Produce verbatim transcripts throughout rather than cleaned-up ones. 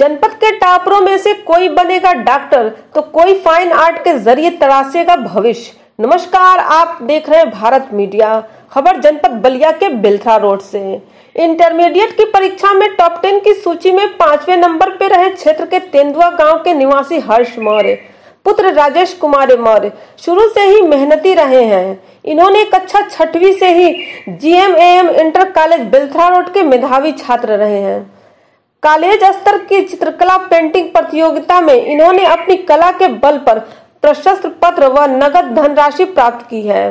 जनपद के टॉपरों में से कोई बनेगा डॉक्टर तो कोई फाइन आर्ट के जरिए तराशेगा भविष्य। नमस्कार, आप देख रहे हैं भारत मीडिया। खबर जनपद बलिया के बिल्थरा रोड से। इंटरमीडिएट की परीक्षा में टॉप टेन की सूची में पांचवें नंबर पर रहे क्षेत्र के तेंदुआ गांव के निवासी हर्ष मौर्य पुत्र राजेश कुमार मौर्य शुरू से ही मेहनती रहे हैं। इन्होंने कक्षा छठवीं से ही G M A M inter college Bilthara road के मेधावी छात्र रहे हैं। कॉलेज स्तर की चित्रकला पेंटिंग प्रतियोगिता में इन्होंने अपनी कला के बल पर प्रशस्त्र पत्र व नगद धनराशि प्राप्त की है।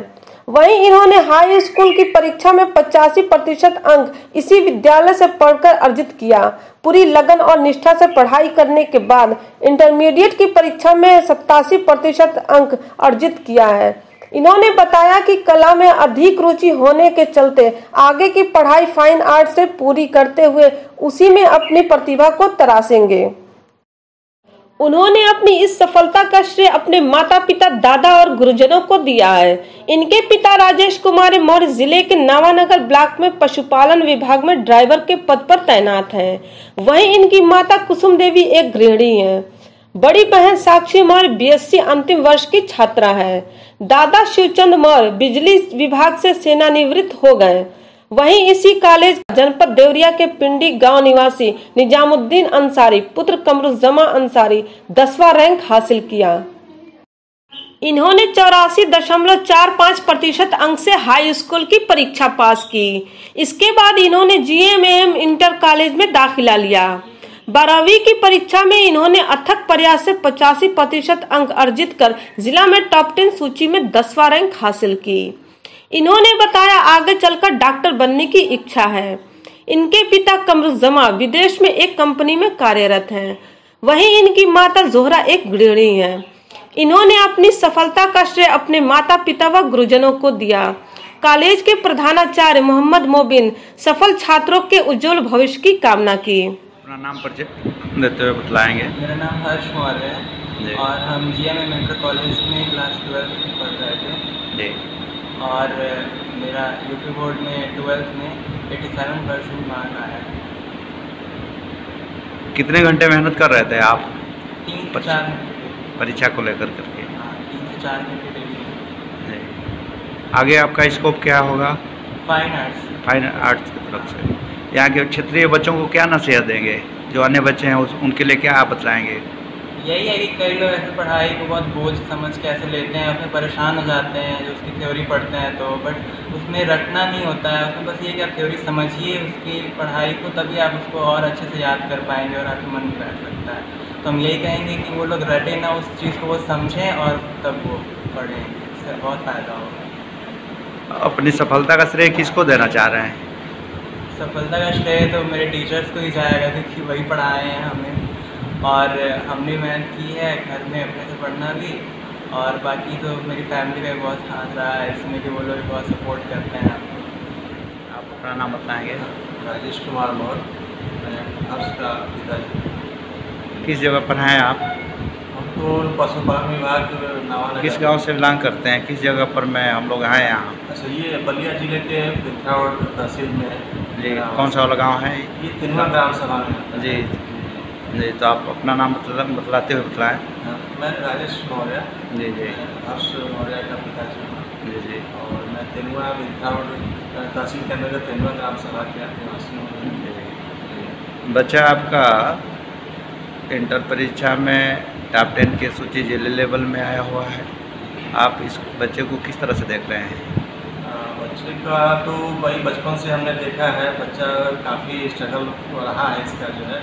वहीं इन्होंने हाई स्कूल की परीक्षा में पचासी प्रतिशत अंक इसी विद्यालय से पढ़कर अर्जित किया। पूरी लगन और निष्ठा से पढ़ाई करने के बाद इंटरमीडिएट की परीक्षा में सत्तासी प्रतिशत अंक अर्जित किया है। इन्होंने बताया कि कला में अधिक रुचि होने के चलते आगे की पढ़ाई फाइन आर्ट से पूरी करते हुए उसी में अपनी प्रतिभा को तराशेंगे। उन्होंने अपनी इस सफलता का श्रेय अपने माता पिता दादा और गुरुजनों को दिया है। इनके पिता राजेश कुमार मौर्य जिले के नवानगर ब्लॉक में पशुपालन विभाग में ड्राइवर के पद पर तैनात हैं। वहीं इनकी माता कुसुम देवी एक गृहिणी है। बड़ी बहन साक्षी मौर्य बीएससी अंतिम वर्ष की छात्रा है। दादा शिव चंद मौर्य बिजली विभाग से सेनानिवृत्त हो गए। वहीं इसी कॉलेज जनपद देवरिया के पिंडी गांव निवासी निजामुद्दीन अंसारी पुत्र कमरुज्जमा अंसारी दसवां रैंक हासिल किया। इन्होंने चौरासी दशमलव चार पाँच प्रतिशत अंक से हाई स्कूल की परीक्षा पास की। इसके बाद इन्होंने G M A M inter college में दाखिला लिया। बारहवीं की परीक्षा में इन्होंने अथक प्रयास से पचासी प्रतिशत अंक अर्जित कर जिला में टॉप टेन सूची में दसवां रैंक हासिल की। इन्होंने बताया आगे चलकर डॉक्टर बनने की इच्छा है। इनके पिता कमरुज्जमा विदेश में एक कंपनी में कार्यरत हैं। वहीं इनकी माता जोहरा एक गृहिणी है। इन्होंने अपनी सफलता का श्रेय अपने माता पिता व गुरुजनों को दिया। कॉलेज के प्रधानाचार्य मोहम्मद मोबिन सफल छात्रों के उज्जवल भविष्य की कामना की। अपना नाम परिचय देते हुए बतलाएंगे। मेरा नाम हर्ष मौर्य है और हम G M A M inter college में क्लास ट्वेल्थ पढ़ रहे थे जी। और मेरा यूपी बोर्ड में ट्वेल्थ में सत्तासी परसेंट मार्क आया। कितने घंटे मेहनत कर रहे थे आप? तीन से चार परीक्षा को लेकर करके हाँ तीन से चार घंटे डेली जी। आगे आपका स्कोप क्या होगा? फाइन आर्ट्स फाइन आर्ट्स की तरफ से यहाँ के क्षेत्रीय बच्चों को क्या नसीहत देंगे? जो अन्य बच्चे हैं उस, उनके लिए क्या आप बतलाएंगे? यही है कि कई लोग ऐसे पढ़ाई को बहुत बोझ समझ के ऐसे लेते हैं, उसमें परेशान हो जाते हैं जो उसकी थ्योरी पढ़ते हैं तो, बट उसमें रटना नहीं होता है। उसमें बस ये कि आप थ्योरी समझिए उसकी पढ़ाई को, तभी आप उसको और अच्छे से याद कर पाएंगे और आपके मन में बैठ सकता है। तो हम यही कहेंगे कि वो लोग रटे ना, उस चीज़ को वो समझें और तब वो पढ़ें, इससे बहुत फ़ायदा होगा। अपनी सफलता का श्रेय किसको देना चाह रहे हैं? सफलता का श्रेय तो मेरे टीचर्स को ही जाएगा क्योंकि वही पढ़ाए हैं हमें और हमने मेहनत की है घर में अपने से पढ़ना भी। और बाकी तो मेरी फैमिली में बहुत हाथ रहा है इसमें कि वो लोग बहुत सपोर्ट करते हैं। आप अपना नाम बताएँगे? राजेश कुमार मौर्य आपका पिताजी। किस जगह पर हैं आप? हम तो पशुपालन विभाग। किस गाँव से बिलोंग करते हैं? किस जगह पर मैं हम लोग आए यहाँ? अच्छा, ये बलिया जिले के बिठौरा तहसील में है जी। कौन सा वाला गाँव है? ये तिनुआ ग्राम सभा में जी जी। तो आप अपना नाम बतला बतलाते हुए बतलाएँ। मैं राजेश मौर्य जी जी हर्ष मौर्य का पिताजी हूँ जी जी। और मैं तिनुआ बिल्थरा तहसील के अंदर तिनुआ ग्राम सभा के निवासी हूँ। बच्चा आपका इंटर परीक्षा में टॉप टेन के सूची जिले लेवल में आया हुआ है। आप इस बच्चे को किस तरह से देख रहे हैं? बच्चे का तो भाई बचपन से हमने देखा है बच्चा काफ़ी स्ट्रगल हो रहा है इसका जो है,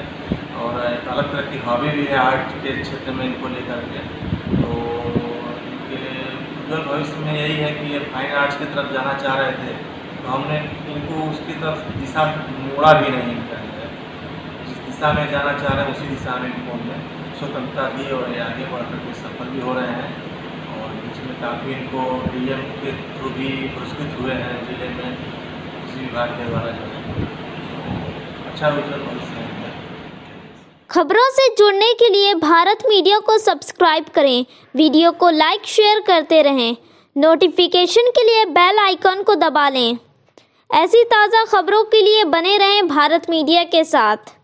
और एक अलग तरह की हॉबी भी है आर्ट के क्षेत्र में इनको लेकर के। तो इनके उज्जवल भविष्य में यही है कि ये फाइन आर्ट्स की तरफ जाना चाह रहे थे तो हमने इनको उसकी तरफ दिशा मोड़ा भी नहीं इनका, जिस दिशा में जाना चाह रहे हैं उसी दिशा में इनको हमने स्वतंत्रता दी और ये आगे बढ़कर के सफल भी हो रहे हैं। इसमें काफ़ी इनको डी एम के थ्रू भी पुरस्कृत हुए हैं जिले में उसी विभाग के द्वारा जो है अच्छा उज्जवल भविष्य है। खबरों से जुड़ने के लिए भारत मीडिया को सब्सक्राइब करें, वीडियो को लाइक शेयर करते रहें, नोटिफिकेशन के लिए बेल आइकन को दबा लें। ऐसी ताज़ा खबरों के लिए बने रहें भारत मीडिया के साथ।